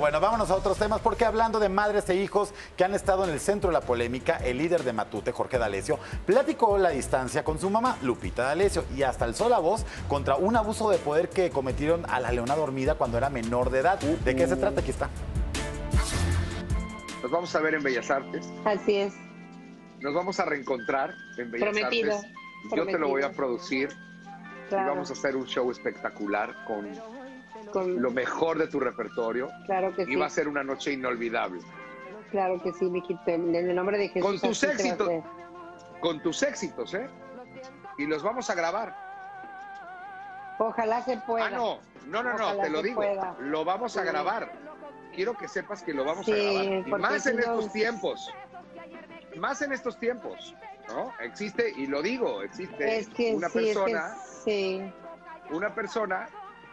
Bueno, vámonos a otros temas, porque hablando de madres e hijos que han estado en el centro de la polémica, el líder de Matute, Jorge D'Alessio, platicó la distancia con su mamá, Lupita D'Alessio, y hasta alzó la voz contra un abuso de poder que cometieron a la Leona Dormida cuando era menor de edad. ¿De qué se trata? Aquí está. Nos vamos a ver en Bellas Artes. Así es. Nos vamos a reencontrar en Bellas Artes. Prometido. Yo te lo voy a producir. Claro. Y vamos a hacer un show espectacular con lo mejor de tu repertorio. Claro que sí. Y va a ser una noche inolvidable. Claro que sí, mijito. En el nombre de Jesús. Con tus éxitos, ¿eh? Y los vamos a grabar. Ojalá se pueda. Ah, no, te lo digo. Pueda. Lo vamos a grabar. Quiero que sepas que lo vamos a grabar. Y más en estos tiempos. Más en estos tiempos, ¿no? Existe, y lo digo, existe una persona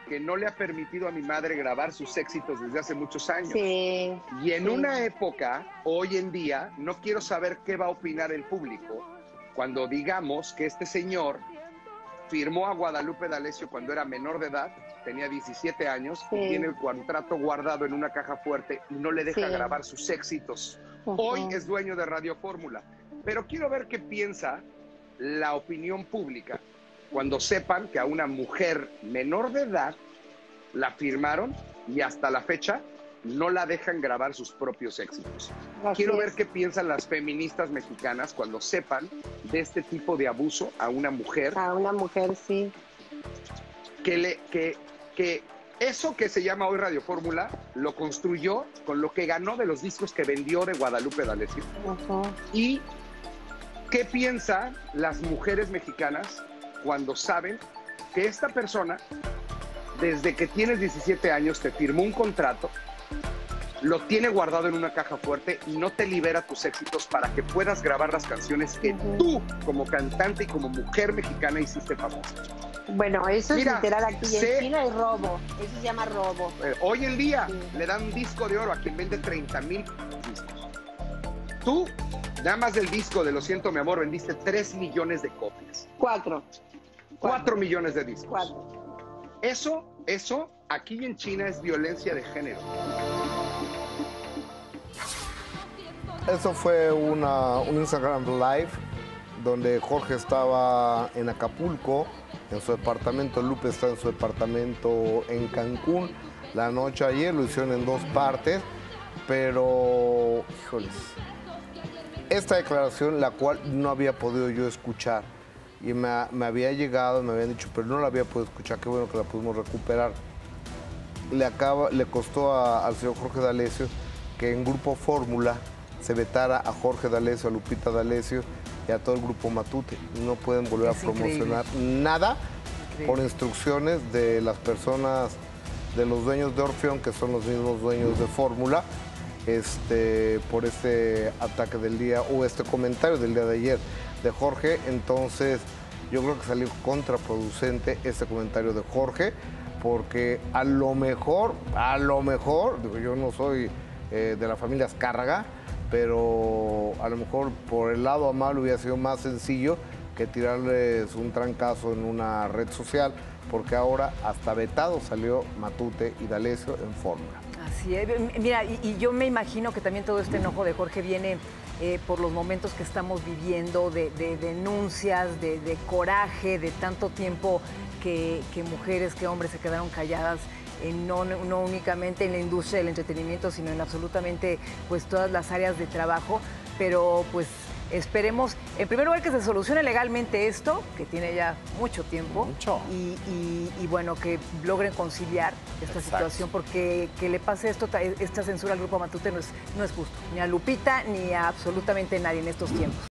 que no le ha permitido a mi madre grabar sus éxitos desde hace muchos años. Sí, y en una época, hoy en día, no quiero saber qué va a opinar el público cuando digamos que este señor firmó a Guadalupe D'Alessio cuando era menor de edad, tenía 17 años, y tiene el contrato guardado en una caja fuerte y no le deja grabar sus éxitos. Ajá. Hoy es dueño de Radio Fórmula. Pero quiero ver qué piensa la opinión pública cuando sepan que a una mujer menor de edad la firmaron y hasta la fecha no la dejan grabar sus propios éxitos. Quiero ver qué piensan las feministas mexicanas cuando sepan de este tipo de abuso a una mujer. A una mujer, sí. Que eso que se llama hoy Radio Fórmula lo construyó con lo que ganó de los discos que vendió de Guadalupe D'Alessio. ¿Y qué piensan las mujeres mexicanas cuando saben que esta persona, desde que tienes 17 años, te firmó un contrato, lo tiene guardado en una caja fuerte y no te libera tus éxitos para que puedas grabar las canciones que tú, como cantante y como mujer mexicana, hiciste famosa? Bueno, eso es literal aquí en China, es robo. Eso se llama robo. Hoy en día le dan un disco de oro a quien vende 30,000 discos. Tú, nada más del disco de Lo Siento, Mi Amor, vendiste 3 millones de copias. 4 millones de discos. 4. Eso aquí en China es violencia de género. Eso fue un Instagram Live donde Jorge estaba en Acapulco, en su departamento. Lupe está en su departamento en Cancún. La noche ayer lo hicieron en 2 partes, pero, híjoles, esta declaración, la cual no había podido yo escuchar, y me había llegado, me habían dicho, pero no la había podido escuchar, qué bueno que la pudimos recuperar. Le costó al señor Jorge D'Alessio que en Grupo Fórmula se vetara a Jorge D'Alessio, a Lupita D'Alessio y a todo el grupo Matute. No pueden volver a promocionar nada por instrucciones de las personas, de los dueños de Orfeón, que son los mismos dueños de Fórmula, por este ataque del día, o este comentario del día de ayer de Jorge. Entonces, yo creo que salió contraproducente este comentario de Jorge, porque a lo mejor, digo, yo no soy de la familia Azcárraga, pero a lo mejor por el lado amable hubiera sido más sencillo que tirarles un trancazo en una red social, porque ahora hasta vetado salió Matute y D'Alessio en Fórmula. Así es. Mira, y yo me imagino que también todo este enojo de Jorge viene por los momentos que estamos viviendo, de denuncias, de coraje, de tanto tiempo que mujeres, que hombres se quedaron calladas. No únicamente en la industria del entretenimiento, sino en absolutamente todas las áreas de trabajo. Pero esperemos, en primer lugar, que se solucione legalmente esto, que tiene ya mucho tiempo. Mucho. Y bueno, que logren conciliar esta situación, porque que le pase esta censura al grupo Matute no es justo, ni a Lupita, ni a absolutamente nadie en estos tiempos.